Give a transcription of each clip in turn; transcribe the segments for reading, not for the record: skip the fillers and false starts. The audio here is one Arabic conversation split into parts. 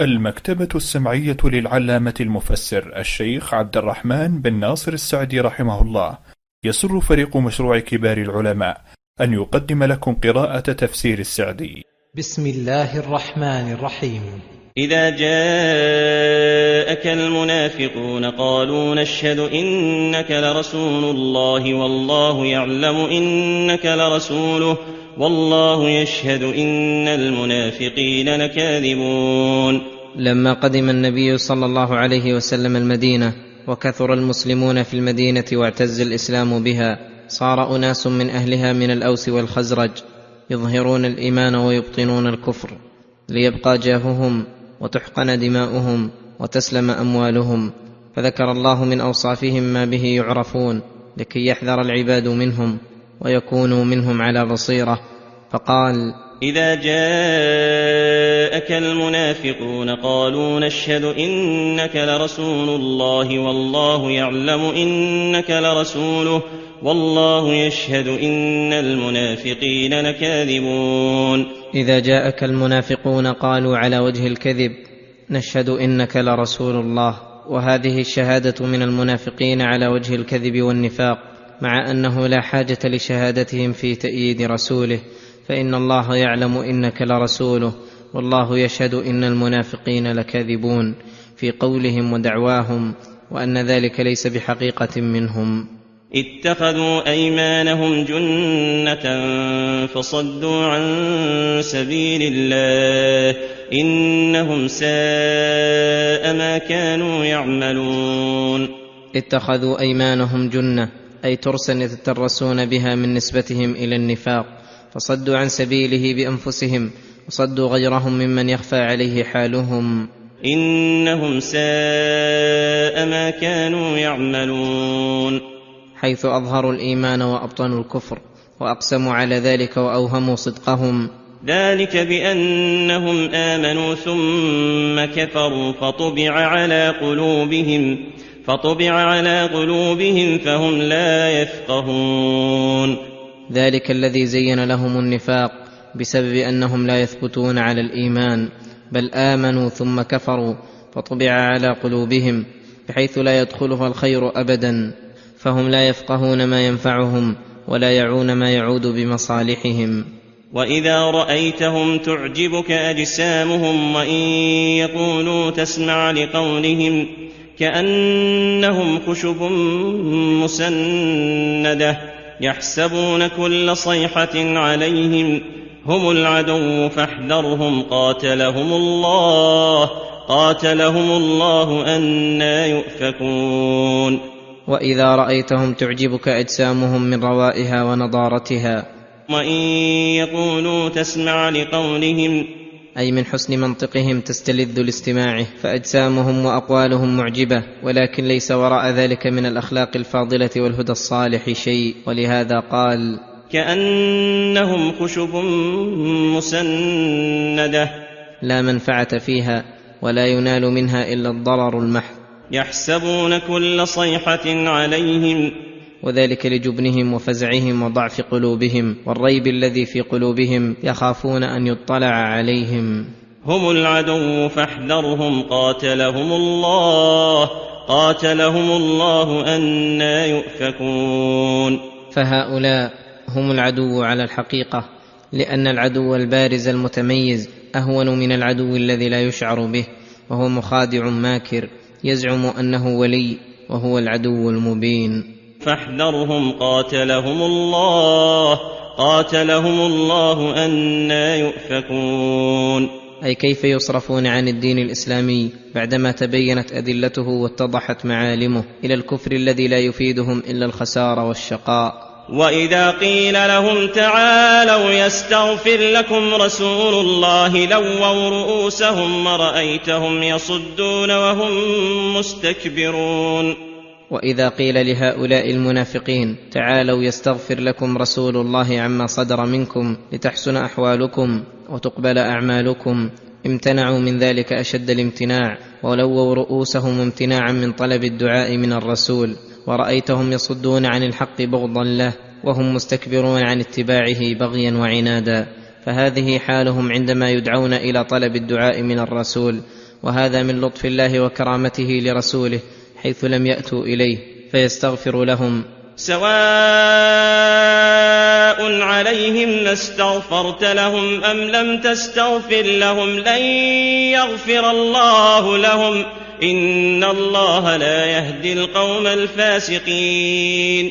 المكتبة السمعية للعلامة المفسر الشيخ عبد الرحمن بن ناصر السعدي رحمه الله، يسر فريق مشروع كبار العلماء أن يقدم لكم قراءة تفسير السعدي. بسم الله الرحمن الرحيم. إذا جاءك المنافقون قالوا نشهد إنك لرسول الله والله يعلم إنك لرسوله والله يشهد إن المنافقين لكاذبون. لما قدم النبي صلى الله عليه وسلم المدينة وكثر المسلمون في المدينة واعتز الإسلام بها، صار أناس من أهلها من الأوس والخزرج يظهرون الإيمان ويبطنون الكفر، ليبقى جاههم وتحقن دماؤهم وتسلم أموالهم. فذكر الله من أوصافهم ما به يعرفون لكي يحذر العباد منهم ويكونوا منهم على بصيرة، فقال: إذا جاءك المنافقون قالوا نشهد إنك لرسول الله والله يعلم إنك لرسوله والله يشهد إن المنافقين لكاذبون. إذا جاءك المنافقون قالوا على وجه الكذب: نشهد إنك لرسول الله. وهذه الشهادة من المنافقين على وجه الكذب والنفاق، مع أنه لا حاجة لشهادتهم في تأييد رسوله، فإن الله يعلم إنك لرسوله والله يشهد إن المنافقين لكاذبون في قولهم ودعواهم، وأن ذلك ليس بحقيقة منهم. اتخذوا أيمانهم جنة فصدوا عن سبيل الله، إنهم ساء ما كانوا يعملون. اتخذوا أيمانهم جنة، أي ترسا يتترسون بها من نسبتهم إلى النفاق، فصدوا عن سبيله بأنفسهم وصدوا غيرهم ممن يخفى عليه حالهم. إنهم ساء ما كانوا يعملون، حيث أظهروا الإيمان وأبطنوا الكفر، وأقسموا على ذلك وأوهموا صدقهم. ذلك بأنهم آمنوا ثم كفروا فطبع على قلوبهم فهم لا يفقهون. ذلك الذي زين لهم النفاق بسبب أنهم لا يثبتون على الإيمان، بل آمنوا ثم كفروا فطبع على قلوبهم، بحيث لا يدخلها الخير أبداً، فهم لا يفقهون ما ينفعهم ولا يعون ما يعود بمصالحهم. وإذا رأيتهم تعجبك أجسامهم وإن يقولوا تسمع لقولهم، كأنهم خشب مسندة، يحسبون كل صيحة عليهم، هم العدو فاحذرهم، قاتلهم الله أنى يؤفكون. وإذا رأيتهم تعجبك أجسامهم من روائها ونضارتها، وإن يقولوا تسمع لقولهم، أي من حسن منطقهم تستلذ لاستماعه، فأجسامهم وأقوالهم معجبة، ولكن ليس وراء ذلك من الأخلاق الفاضلة والهدى الصالح شيء. ولهذا قال: كأنهم خشب مسندة، لا منفعة فيها ولا ينال منها إلا الضرر المحض، يحسبون كل صيحة عليهم، وذلك لجبنهم وفزعهم وضعف قلوبهم والريب الذي في قلوبهم، يخافون أن يطلع عليهم. هم العدو فاحذرهم، قاتلهم الله أنى يؤفكون. فهؤلاء هم العدو على الحقيقة، لأن العدو البارز المتميز أهون من العدو الذي لا يشعر به، وهو مخادع ماكر يزعم أنه ولي، وهو العدو المبين. فاحذرهم، قاتلهم الله أنى يؤفكون، أي كيف يصرفون عن الدين الإسلامي بعدما تبينت أدلته واتضحت معالمه، إلى الكفر الذي لا يفيدهم إلا الخسارة والشقاء. وإذا قيل لهم تعالوا يستغفر لكم رسول الله لووا رؤوسهم ورأيتهم يصدون وهم مستكبرون. وإذا قيل لهؤلاء المنافقين تعالوا يستغفر لكم رسول الله عما صدر منكم لتحسن أحوالكم وتقبل أعمالكم، امتنعوا من ذلك أشد الامتناع، ولووا رؤوسهم امتناعا من طلب الدعاء من الرسول، ورأيتهم يصدون عن الحق بغضا له، وهم مستكبرون عن اتباعه بغيا وعنادا. فهذه حالهم عندما يدعون إلى طلب الدعاء من الرسول، وهذا من لطف الله وكرامته لرسوله حيث لم يأتوا إليه فيستغفر لهم. سواء عليهم استغفرت لهم أم لم تستغفر لهم لن يغفر الله لهم إن الله لا يهدي القوم الفاسقين.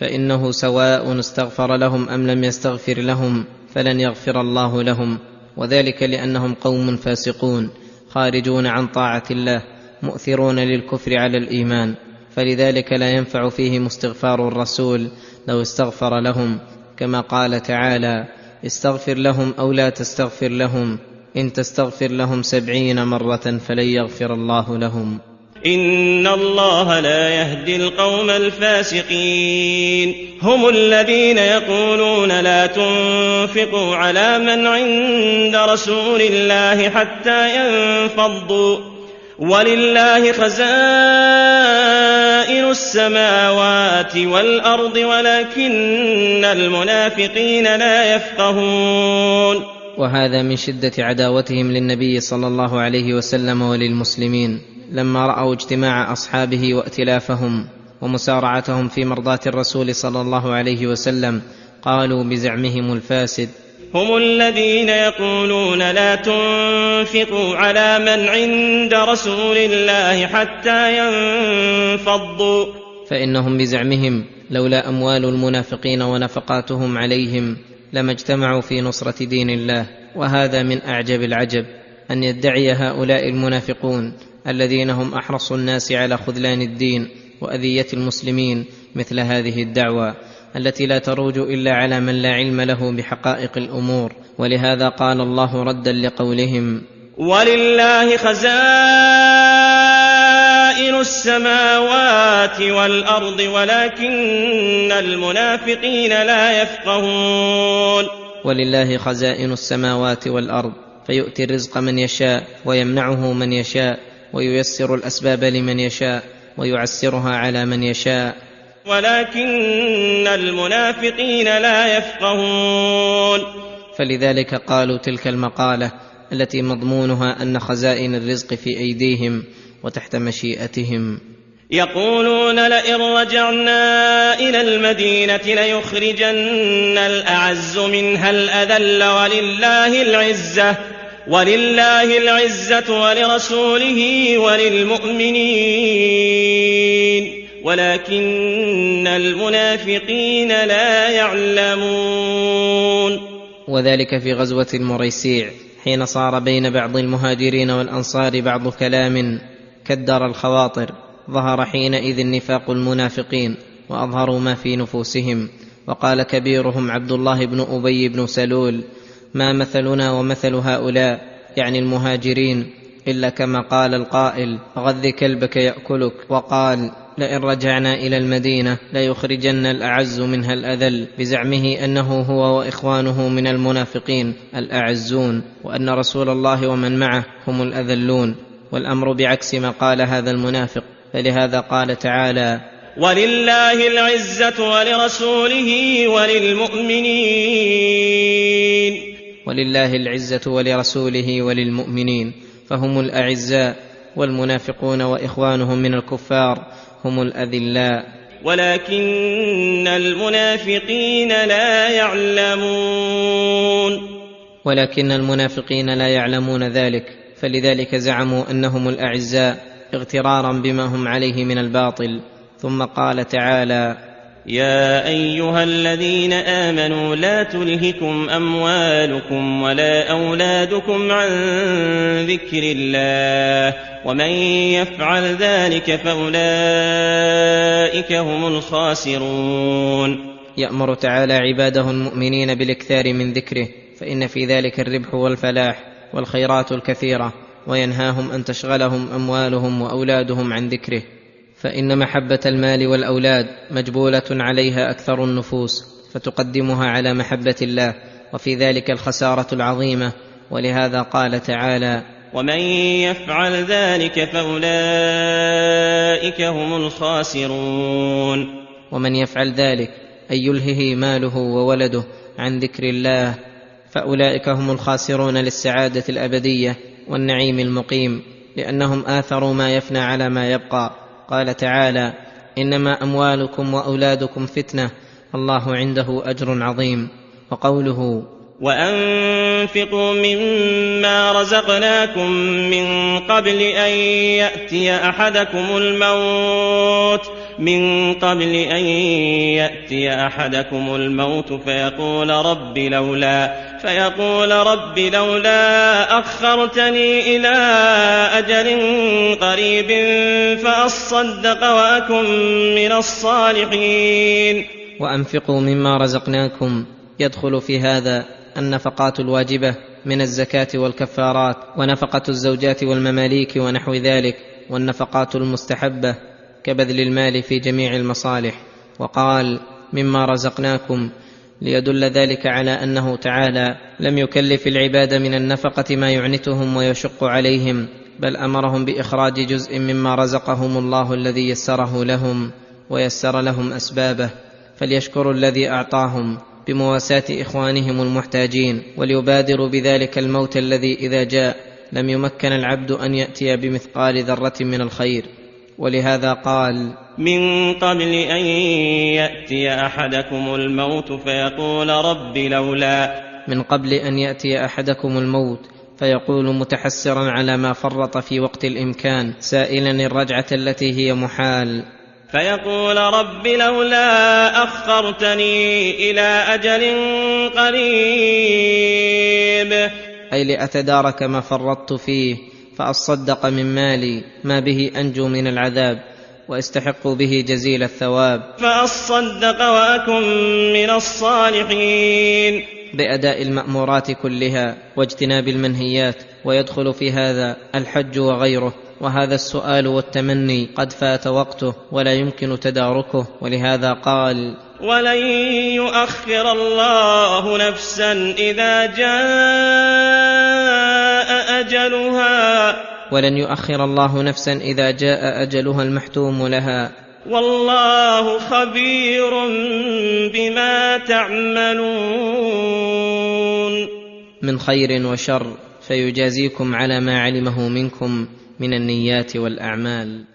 فإنه سواء استغفر لهم أم لم يستغفر لهم فلن يغفر الله لهم، وذلك لأنهم قوم فاسقون خارجون عن طاعة الله مؤثرون للكفر على الإيمان، فلذلك لا ينفع فيهم استغفار الرسول لو استغفر لهم، كما قال تعالى: استغفر لهم أو لا تستغفر لهم إن تستغفر لهم 70 مرة فلن يغفر الله لهم إن الله لا يهدي القوم الفاسقين. هم الذين يقولون لا تنفقوا على من عند رسول الله حتى ينفضوا ولله خزائن السماوات والأرض ولكن المنافقين لا يفقهون. وهذا من شدة عداوتهم للنبي صلى الله عليه وسلم وللمسلمين لما رأوا اجتماع أصحابه وائتلافهم ومسارعتهم في مرضاة الرسول صلى الله عليه وسلم قالوا بزعمهم الفاسد: هم الذين يقولون لا تنفقوا على من عند رسول الله حتى ينفضوا. فإنهم بزعمهم لولا أموال المنافقين ونفقاتهم عليهم لما اجتمعوا في نصرة دين الله. وهذا من أعجب العجب أن يدعي هؤلاء المنافقون الذين هم أحرص الناس على خذلان الدين وأذية المسلمين مثل هذه الدعوة التي لا تروج إلا على من لا علم له بحقائق الأمور. ولهذا قال الله ردا لقولهم: ولله خزائن السماوات والأرض ولكن المنافقين لا يفقهون. ولله خزائن السماوات والأرض فيؤتي الرزق من يشاء ويمنعه من يشاء وييسر الأسباب لمن يشاء ويعسرها على من يشاء ولكن المنافقين لا يفقهون. فلذلك قالوا تلك المقالة التي مضمونها أن خزائن الرزق في أيديهم وتحت مشيئتهم. يقولون: لئن رجعنا إلى المدينة ليخرجن الأعز منها الأذل ولله العزة ولرسوله وللمؤمنين ولكن المنافقين لا يعلمون. وذلك في غزوة المريسيع حين صار بين بعض المهاجرين والأنصار بعض كلام كدر الخواطر، ظهر حينئذ نفاق المنافقين وأظهروا ما في نفوسهم. وقال كبيرهم عبد الله بن أبي بن سلول: ما مثلنا ومثل هؤلاء يعني المهاجرين إلا كما قال القائل: غذ كلبك يأكلك. وقال: لئن رجعنا إلى المدينة ليخرجن الأعز منها الأذل، بزعمه أنه هو وإخوانه من المنافقين الأعزون وأن رسول الله ومن معه هم الأذلون، والأمر بعكس ما قال هذا المنافق. فلهذا قال تعالى: ولله العزة ولرسوله وللمؤمنين. ولله العزة ولرسوله وللمؤمنين فهم الأعزاء، والمنافقون وإخوانهم من الكفار هم الأذلاء ولكن المنافقين لا يعلمون. ولكن المنافقين لا يعلمون ذلك، فلذلك زعموا أنهم الأعزاء اغترارا بما هم عليه من الباطل. ثم قال تعالى: يا أيها الذين آمنوا لا تلهكم أموالكم ولا أولادكم عن ذكر الله ومن يفعل ذلك فأولئك هم الخاسرون. يأمر تعالى عباده المؤمنين بالإكثار من ذكره فإن في ذلك الربح والفلاح والخيرات الكثيرة، وينهاهم أن تشغلهم أموالهم وأولادهم عن ذكره فإن محبة المال والأولاد مجبولة عليها أكثر النفوس فتقدمها على محبة الله، وفي ذلك الخسارة العظيمة. ولهذا قال تعالى: ومن يفعل ذلك فأولئك هم الخاسرون. ومن يفعل ذلك أي يلهه ماله وولده عن ذكر الله فأولئك هم الخاسرون للسعادة الأبدية والنعيم المقيم، لأنهم آثروا ما يفنى على ما يبقى. قال تعالى: إنما أموالكم وأولادكم فتنة الله عنده أجر عظيم. وقوله: وأنفقوا مما رزقناكم من قبل أن يأتي أحدكم الموت فيقول رب لولا أخرتني إلى أجل قريب فأصدق وأكن من الصالحين. وأنفقوا مما رزقناكم يدخل في هذا النفقات الواجبة من الزكاة والكفارات ونفقة الزوجات والمماليك ونحو ذلك، والنفقات المستحبة كبذل المال في جميع المصالح. وقال: مما رزقناكم، ليدل ذلك على أنه تعالى لم يكلف العباد من النفقة ما يعنتهم ويشق عليهم، بل أمرهم بإخراج جزء مما رزقهم الله الذي يسره لهم ويسر لهم أسبابه، فليشكروا الذي أعطاهم بمواساة إخوانهم المحتاجين، وليبادروا بذلك الموت الذي إذا جاء لم يمكن العبد أن يأتي بمثقال ذرة من الخير. ولهذا قال: من قبل أن يأتي أحدكم الموت فيقول رب لولا، من قبل أن يأتي أحدكم الموت، فيقول متحسرا على ما فرط في وقت الإمكان سائلا الرجعة التي هي محال: فيقول رب لولا أخرتني إلى أجل قريب، أي لأتدارك ما فرطت فيه فأصدق من مالي ما به أنجو من العذاب وأستحق به جزيل الثواب، فأصدق وأكن من الصالحين، بأداء المأمورات كلها واجتناب المنهيات. ويدخل في هذا الحج وغيره، وهذا السؤال والتمني قد فات وقته ولا يمكن تداركه. ولهذا قال: ولن يؤخر الله نفسا إذا جاء أجلها، ولن يؤخر الله نفسا إذا جاء أجلها المحتوم لها، والله خبير بما تعملون، من خير وشر، فيجازيكم على ما علمه منكم من النيات والأعمال.